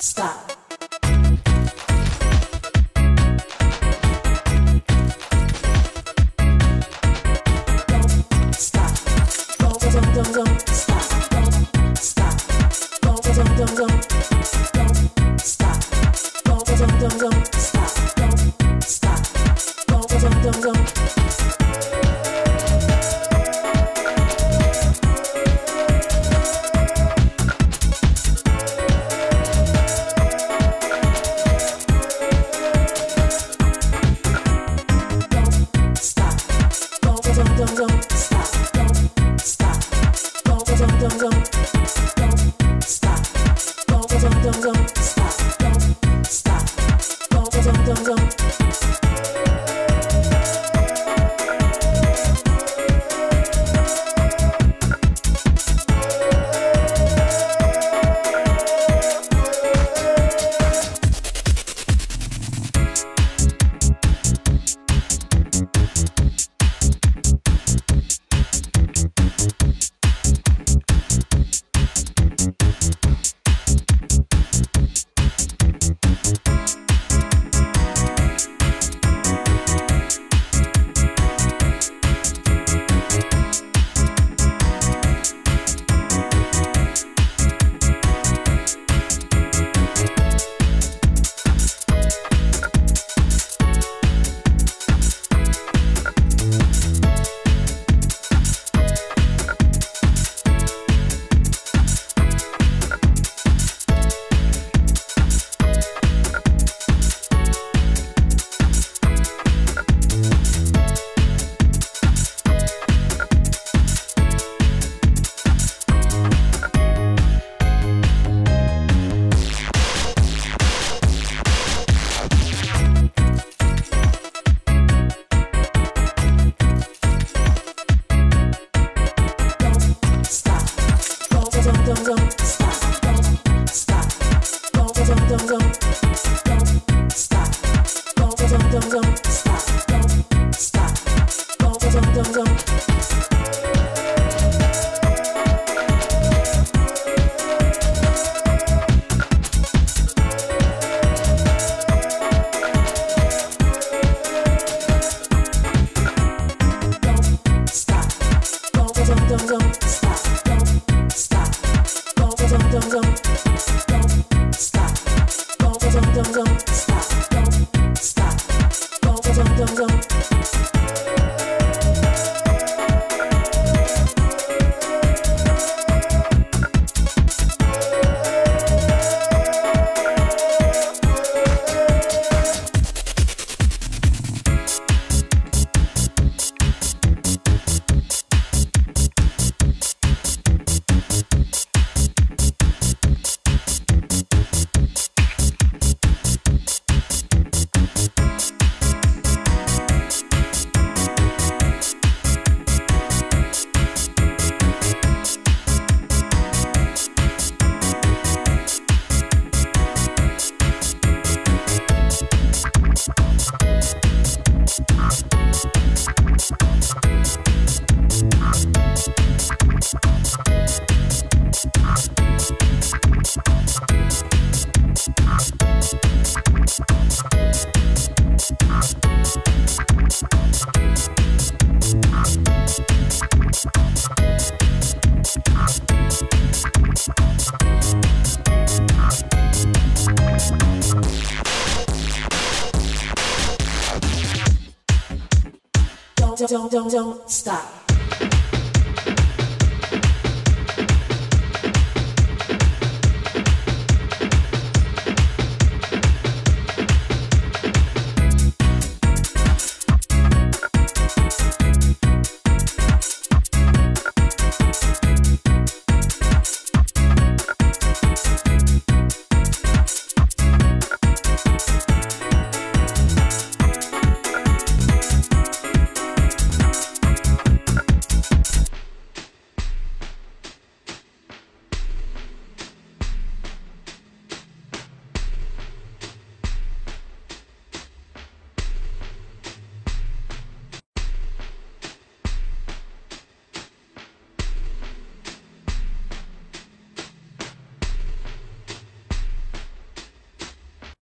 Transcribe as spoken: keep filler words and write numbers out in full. stop. Don't stop. Don't don't don't don't stop. Don't stop. Don't don't don't don't stop. Don't don't don't don't stop. Don't stop. Don't don't don't don't. Don't, don't, don't stop.